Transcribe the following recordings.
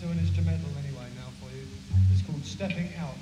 to do an instrumental anyway now for you. It's called Stepping Out.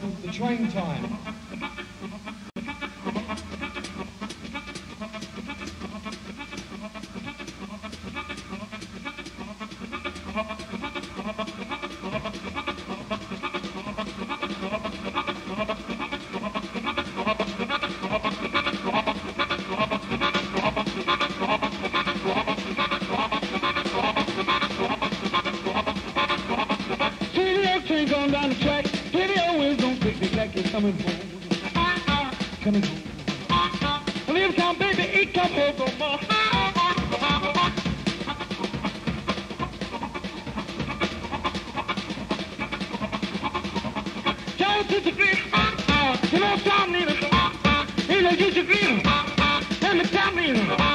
Called the Traintime. Train going down the track. Coming home, coming home. Leave town, baby, ain't come home no more. Down to the green, you know, town leader, you know, you should be, and the town leader.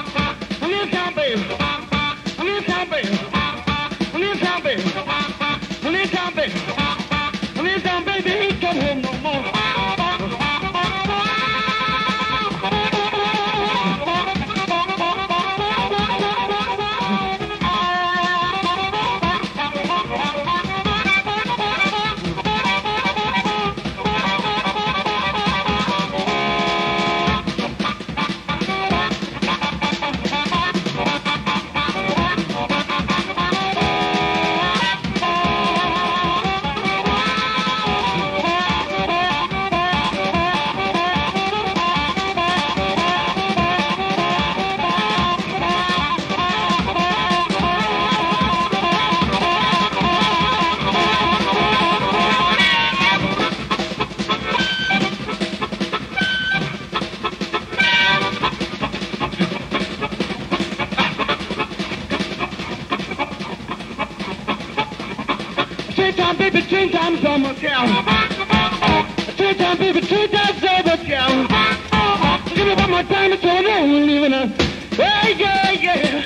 train time's almost down. Train time, baby, train time's almost down. Give me one more time until I know we're leaving us. Hey, yeah, yeah.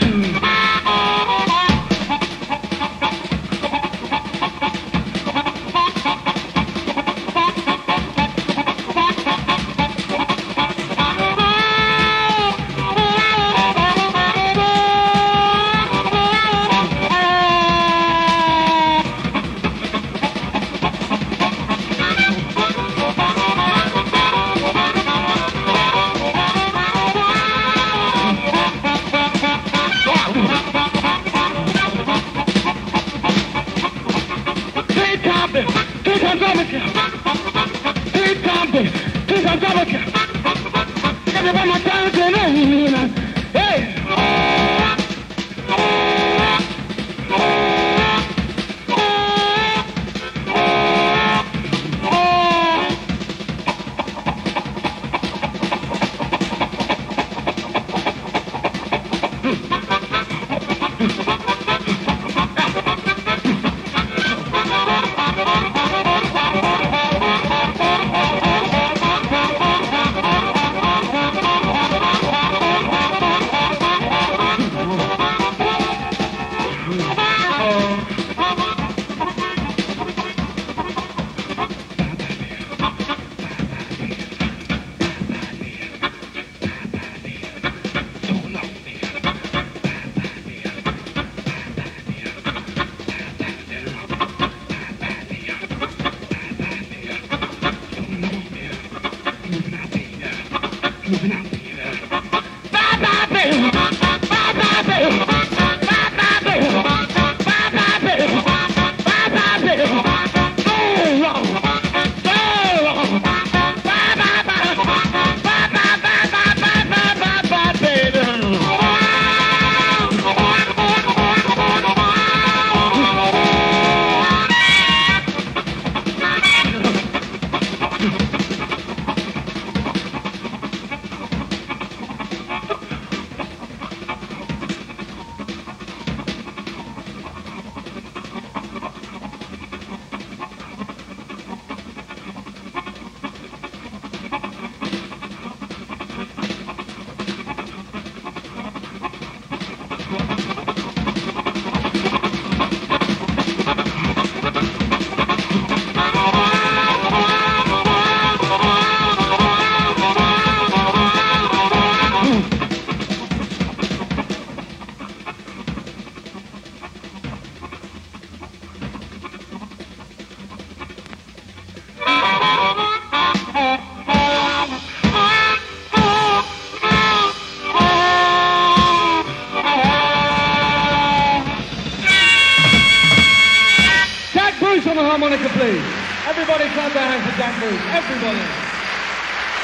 Everybody clap their hands for Jack Bruce. Everybody.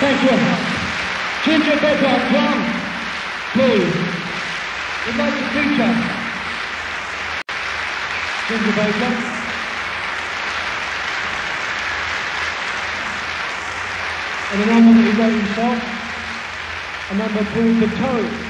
Thank you. Ginger Baker on drums, please. We'd like to feature Ginger Baker. And the number that he wrote himself, a number called The Toad.